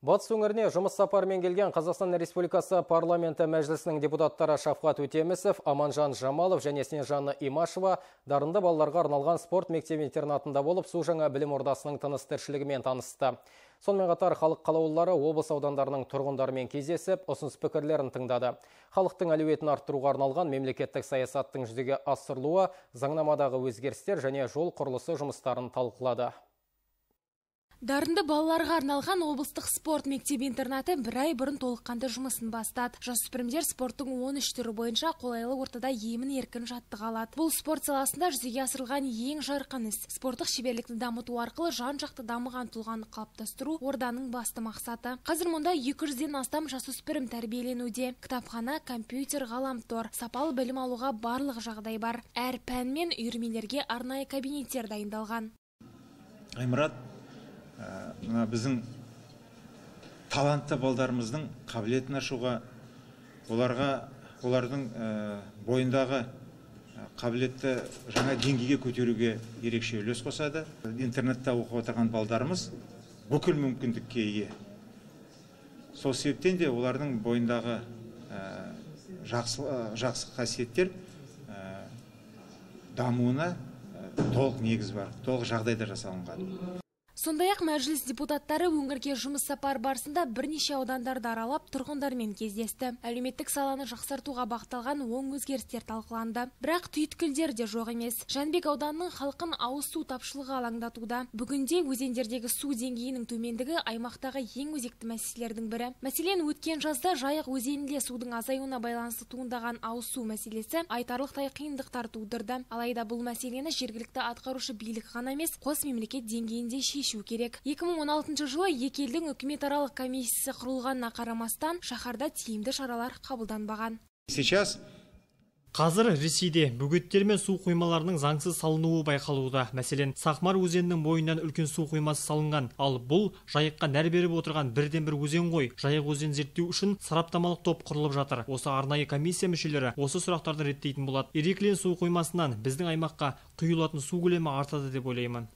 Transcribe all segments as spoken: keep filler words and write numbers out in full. Батыс өңіріне жұмыс сапармен келген Қазақстан Республикасы парламенті мәжілісінің депутаттары Шафғат өтемесіп, Аманжан Жамалов және Сенжаны Имашова дарынды балаларға арналған спорт мектебі интернатында болып, су жаңа білім ордасының тыныс-тіршілігімен танысты. Сонымен қатар халық қалаулылары облыс аудандарының тұрғындарымен кездесіп, ұсыныс пікірлерін тыңдады. Халықтың әлеуетін арттыруға арналған мемлекеттік саясаттың жүзеге асырылуы, заңнамадағы өзгерістер және жол құрылысы жұмыстарын талқылады. Дарынды балаларға арналған облыстық спорт мектебі-интернаты бір ай бұрын толыққанды жұмысын бастады. Жасөспірімдер спорттың он үш түрі бойынша қолайлы ортада емін еркін жаттыға алады. Бұл спорт саласында жүзеге асырылған ең жарқын іс. Спорттық шеберлікті дамыту арқылы жан-жақты дамыған тұлғаны қалыптастыру орданың басты мақсаты. Қазір мұнда екі жүзден астам жасөспірім тәрбиеленуде. Кітапхана, компьютер, ғаламтор, сапалы білім алуға барлық жағдай бар. Әр пән мен үйірмелерге арнайы кабинеттер дайындалған. Аймұрат біздің талантты балдарымыздың қабілетін ашуға, оларға, олардың бойындағы қабілетті жаңа деңгейге көтеруге ерекше үлес қосады. Интернетте оқып отырған балдарымыз бүкіл мүмкіндікке ие. Сол себептен де олардың бойындағы жақсы қасиеттер дамуына толық негіз бар, толық жағдайда жасалынған. Сондай-ақ мәжіліс депутаттары өңірге жұмыс сапар барысында бірнеше аудандарды аралап тұрғындармен кездесті. Әлеуметтік саланы жақсартуға бағытталған оң өзгерістер талқыланды. Бірақ түйткілдер де жоқ емес. Жәнібек ауданының халқын ауыз су тапшылығы алаңдатуда. Бүгінде өзендердегі су деңгейінің төмендігі аймақтағы ең өзекті мәселелердің бірі. Мәселен, өткен жазда Жайық өзенінде судың азаюына байланысты туындаған ауыз су мәселесі айтарлықтай қиындықтар тудырды. Алайда бұл мәселені жергілікті атқарушы билік ғана емес, қос мемлекет деңгейінде шешілді. екі мың он алтыншы жылы екі елдің үкіметаралық комиссиясы құрылғанына қарамастан шаһарда тиімді шаралар қабылданбаған. Сейчас қазір Ресейде бөгеттер мен су қоймаларының заңсыз салынуы байқалуда. Мәселен, Сақмар өзенінің бойынан үлкен су қоймасы салынған, ал бұл Жайыққа нәр беріп отырған бірден-бір өзен ғой. Жайық өзен зерттеу үшін сараптамалық топ құрылып жатыр. Осы арнайы комиссия мүшелері осы сұрақтарды реттейтін болады. Ерекленген су қоймасынан біздің аймаққа құйылатын су көлемі артады деп ойлаймын.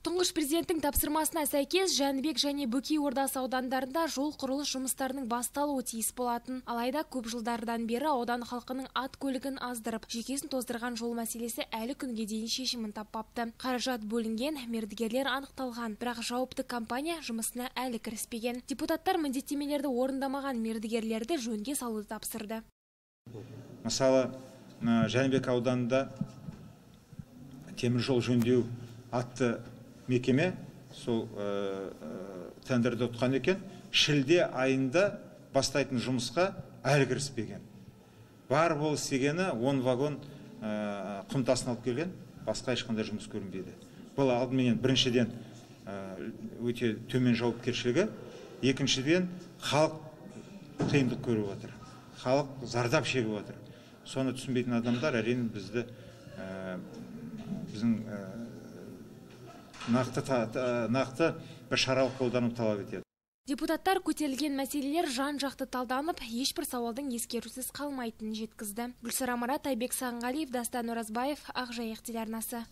Тұңғыш президенттің тапсырмасына сәйкес Жәнібек және Бөкей ордасы аудандарында жол құрылыс жұмыстарының басталуы тиіс болатын. Алайда көп жылдардан бері аудан халқының ат көлігін аздырып, жүйкесін тоздырған жол мәселесі әлі күнге дейін шешімін таппапты. Қаражат бөлінген, мердігерлер анықталған, бірақ жауапты компания жұмысына әлі кіріспеген. Депутаттар міндеттемелерді орындамаған мердігерлерді жөнге салуды тапсырды. Мысалы, Жәнібек ауданында темір жол жөндеу атты мекеме сол тендерді ұтқан екен, шілде айында бастайтын жұмысқа әлі кіріспеген. Бар бол істегені он вагон құмтасын алып келген, басқа ешқандай жұмыс көрінбейді. Бұл алдыменен біріншіден өте төмен жауапкершілігі, екіншіден халық қиындық көріп отыр, халық зардап шегіп отыр. Соны түсінбейтін адамдар әрине бізді біздің нақты, нақты бір шарал қолданып талап етеді. Депутаттар көтерілген мәселелер жан-жақты талданып, ешбір сауалдың ескерусіз қалмайтынын жеткізді. Гүлсара Марат, Айбек Сангалиев, Дастан Нұразбаев, Ақ Жайық телеарнасы.